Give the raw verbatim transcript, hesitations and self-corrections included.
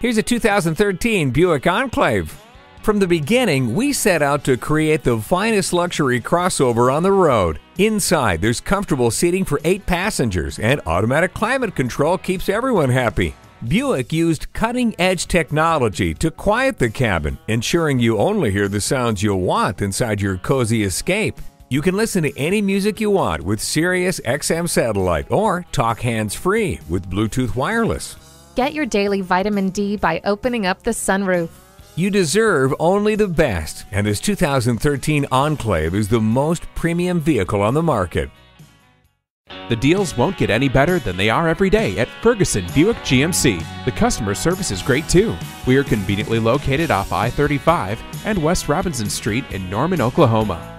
Here's a two thousand thirteen Buick Enclave. From the beginning, we set out to create the finest luxury crossover on the road. Inside, there's comfortable seating for eight passengers, and automatic climate control keeps everyone happy. Buick used cutting-edge technology to quiet the cabin, ensuring you only hear the sounds you want inside your cozy escape. You can listen to any music you want with Sirius X M satellite or talk hands-free with Bluetooth wireless. Get your daily vitamin D by opening up the sunroof. You deserve only the best, and this two thousand thirteen Enclave is the most premium vehicle on the market. The deals won't get any better than they are every day at Ferguson Buick G M C. The customer service is great too. We are conveniently located off I thirty-five and West Robinson Street in Norman, Oklahoma.